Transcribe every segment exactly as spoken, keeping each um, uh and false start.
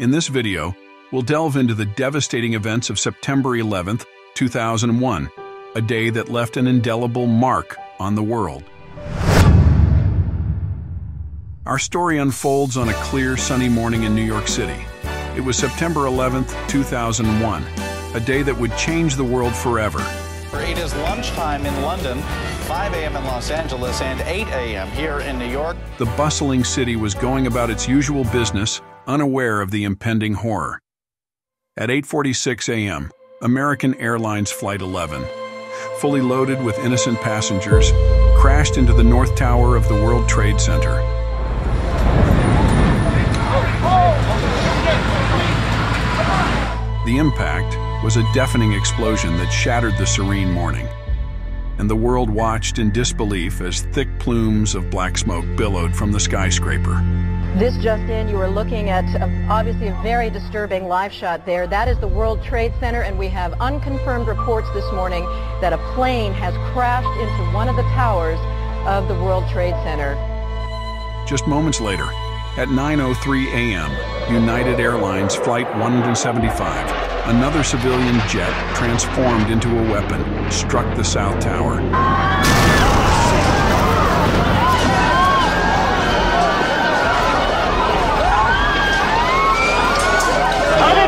In this video, we'll delve into the devastating events of September eleventh, two thousand one, a day that left an indelible mark on the world. Our story unfolds on a clear, sunny morning in New York City. It was September eleventh, two thousand one, a day that would change the world forever. It is lunchtime in London, five A M in Los Angeles, and eight A M here in New York. The bustling city was going about its usual business, unaware of the impending horror. At eight forty-six A M, American Airlines Flight eleven, fully loaded with innocent passengers, crashed into the North Tower of the World Trade Center. The impact was a deafening explosion that shattered the serene morning, and the world watched in disbelief as thick plumes of black smoke billowed from the skyscraper. This just in, you are looking at a, obviously a very disturbing live shot there. That is the World Trade Center, and we have unconfirmed reports this morning that a plane has crashed into one of the towers of the World Trade Center. Just moments later, at nine oh three A M, United Airlines Flight one seventy-five, another civilian jet transformed into a weapon, struck the South Tower.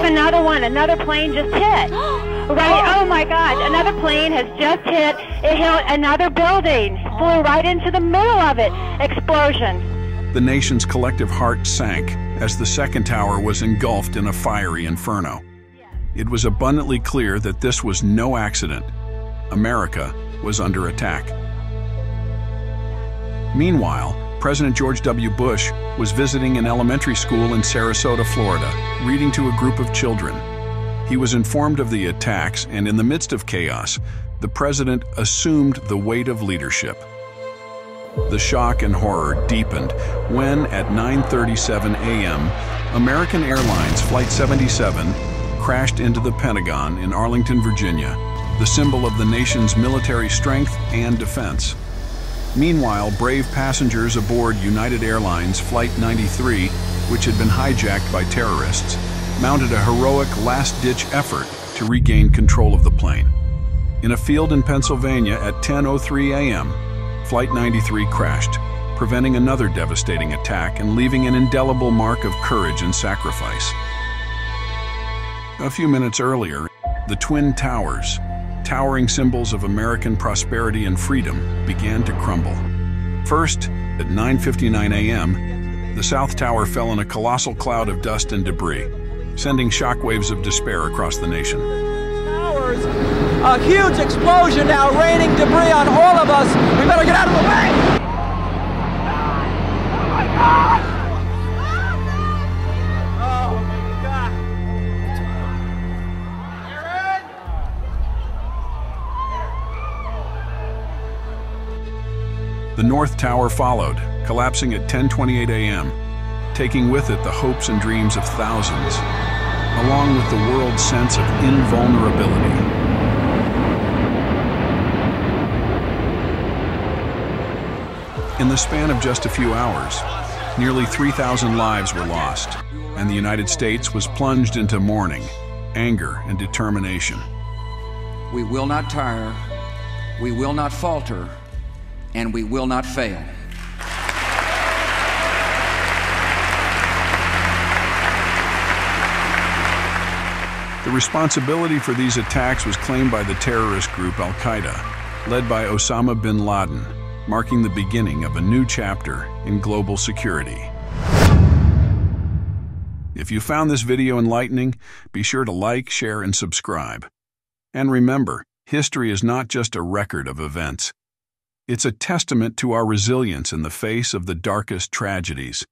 Another one, another plane just hit. Right, oh my gosh, another plane has just hit. It hit another building, flew right into the middle of it. Explosion. The nation's collective heart sank as the second tower was engulfed in a fiery inferno. It was abundantly clear that this was no accident. America was under attack. Meanwhile, President George W. Bush was visiting an elementary school in Sarasota, Florida, reading to a group of children. He was informed of the attacks, and in the midst of chaos, the president assumed the weight of leadership. The shock and horror deepened when, at nine thirty-seven A M, American Airlines Flight seventy-seven crashed into the Pentagon in Arlington, Virginia, the symbol of the nation's military strength and defense. Meanwhile, brave passengers aboard United Airlines Flight ninety-three, which had been hijacked by terrorists, mounted a heroic last-ditch effort to regain control of the plane. In a field in Pennsylvania at ten oh three A M, Flight ninety-three crashed, preventing another devastating attack and leaving an indelible mark of courage and sacrifice. A few minutes earlier, the Twin Towers, towering symbols of American prosperity and freedom, began to crumble. First, at nine fifty-nine A M, the South Tower fell in a colossal cloud of dust and debris, sending shockwaves of despair across the nation. Towers, a huge explosion now raining debris on all of us. We better get out of the way! Oh my God! The North Tower followed, collapsing at ten twenty-eight A M, taking with it the hopes and dreams of thousands, along with the world's sense of invulnerability. In the span of just a few hours, nearly three thousand lives were lost, and the United States was plunged into mourning, anger, and determination. We will not tire, we will not falter, and we will not fail. The responsibility for these attacks was claimed by the terrorist group Al-Qaeda, led by Osama bin Laden, marking the beginning of a new chapter in global security. If you found this video enlightening, be sure to like, share, and subscribe. And remember, history is not just a record of events. It's a testament to our resilience in the face of the darkest tragedies.